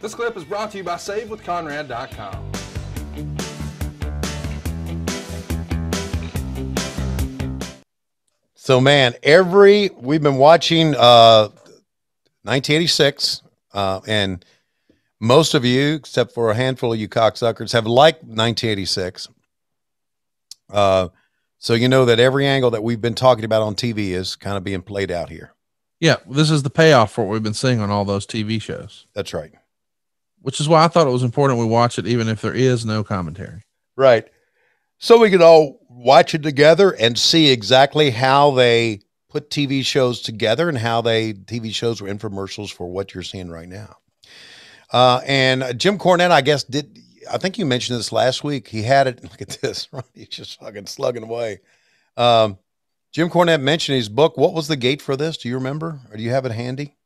This clip is brought to you by SaveWithConrad.com. So, man, we've been watching 1986, and most of you, except for a handful of you cocksuckers, have liked 1986. So you know that every angle that we've been talking about on TV is kind of being played out here. Yeah, this is the payoff for what we've been seeing on all those TV shows. That's right. Which is why I thought it was important we watch it, even if there is no commentary. Right. So we could all watch it together and see exactly how they put TV shows together and how they TV shows were infomercials for what you're seeing right now. And Jim Cornette, I guess, I think you mentioned this last week. He had it. Look at this. Right? He's just fucking slugging away. Jim Cornette mentioned his book. What was the gate for this? Do you remember? Or do you have it handy?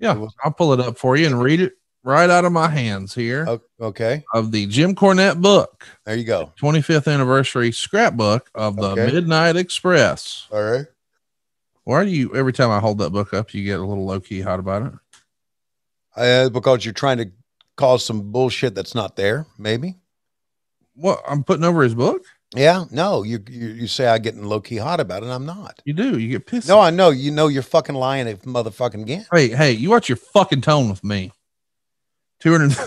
Yeah, I'll pull it up for you and read it right out of my hands here. Okay. Of the Jim Cornette book. There you go. 25th anniversary scrapbook of the Midnight Express. All right. Why do you, every time I hold that book up, you get a little low key hot about it? Because you're trying to cause some bullshit that's not there, maybe. What, I'm putting over his book? Yeah, no, you say I getting low key hot about it, and I'm not. You do, you get pissed. No, I know, you know, you're fucking lying if motherfucking again. Hey, hey, you watch your fucking tone with me. 200.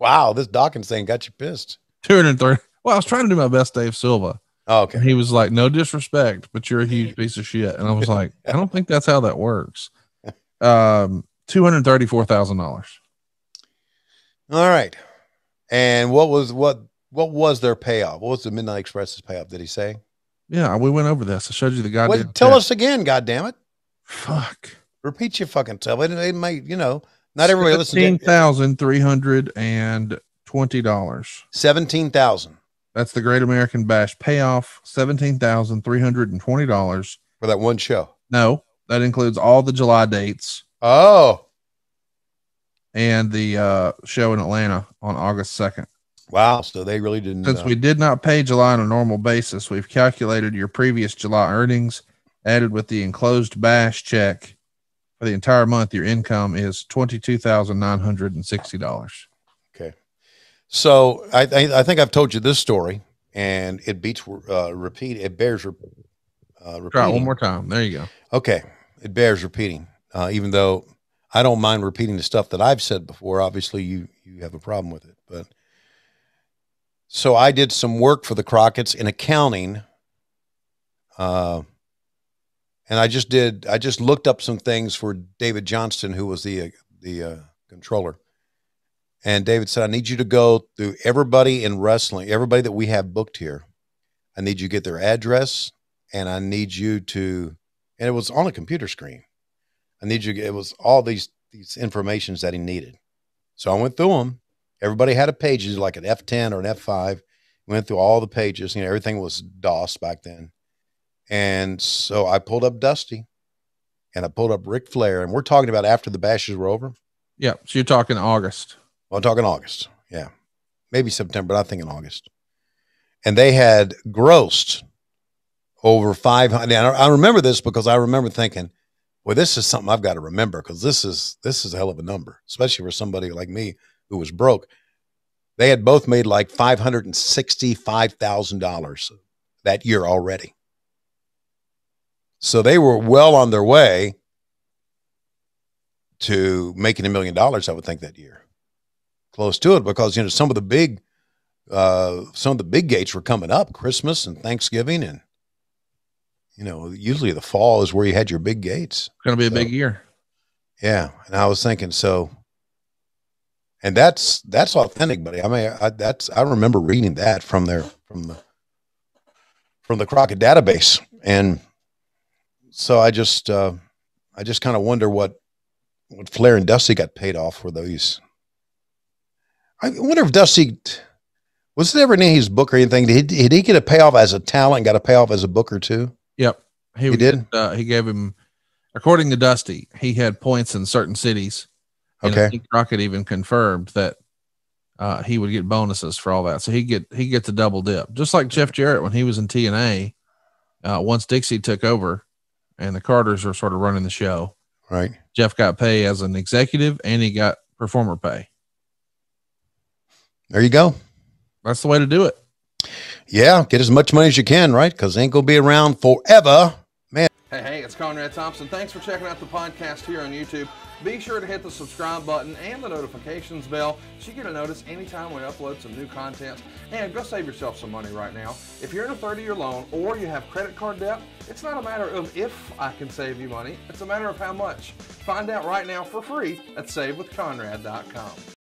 Wow, this Dawkins thing got you pissed. 230. Well, I was trying to do my best, Dave Silva. Oh, okay. And he was like, "No disrespect, but you're a huge piece of shit," and I was like, "I don't think that's how that works." $234,000. All right, and what was their payoff? What was the Midnight Express's payoff? Did he say? Yeah, we went over this. I showed you the goddamn. Well, tell us again, goddammit. Fuck. Repeat your fucking tell. It might, you know, not everybody listens. $17,320. 17,000. That's the Great American Bash payoff. $17,320 for that one show. No, that includes all the July dates. Oh. And the show in Atlanta on August 2nd. Wow. So they really didn't. Since we did not pay July on a normal basis, we've calculated your previous July earnings added with the enclosed bash check for the entire month. Your income is $22,960. Okay. So I think I've told you this story, and it beats repeat. It bears repeating. Try it one more time. There you go. Okay. It bears repeating. Even though I don't mind repeating the stuff that I've said before, obviously you have a problem with it, but so I did some work for the Crockett's in accounting. And I just looked up some things for David Johnston, who was the controller. And David said, I need you to go through everybody in wrestling, everybody that we have booked here. I need you to get their address, and I need you to, and it was on a computer screen. I need you. It was all these informations that he needed. So I went through them. Everybody had a page, like an F10 or an F5. Went through all the pages. You know, everything was DOS back then. And so I pulled up Dusty, and I pulled up Ric Flair. And we're talking about after the bashes were over. Yeah. So you're talking August. Well, I'm talking August. Yeah. Maybe September, but I think in August. And they had grossed over 500. And I remember this because I remember thinking, well, this is something I've got to remember, because this is a hell of a number, especially for somebody like me who was broke. They had both made like $565,000 that year already. So they were well on their way to making $1 million, I would think, that year. Close to it, because, you know, some of the big gates were coming up, Christmas and Thanksgiving, and you know, usually the fall is where you had your big gates. It's going to be a big year. Yeah. And I was thinking, so, and that's authentic, buddy. I mean, I remember reading that from the Crockett database. And so I just kind of wonder what Flair and Dusty got paid off for those. I wonder if Dusty, was it ever in his book or anything? Did he get a payoff as a talent and got a payoff as a booker too? Yep. He did. He gave him, according to Dusty, he had points in certain cities. Okay. I think Crockett even confirmed that he would get bonuses for all that. So he gets a double dip, just like Jeff Jarrett, when he was in TNA, once Dixie took over and the Carters were sort of running the show, right? Jeff got paid as an executive, and he got performer pay. There you go. That's the way to do it. Yeah, get as much money as you can, right? Because they ain't going to be around forever. Man. Hey, it's Conrad Thompson. Thanks for checking out the podcast here on YouTube. Be sure to hit the subscribe button and the notifications bell so you get a notice anytime we upload some new content. And go save yourself some money right now. If you're in a 30-year loan or you have credit card debt, it's not a matter of if I can save you money. It's a matter of how much. Find out right now for free at SaveWithConrad.com.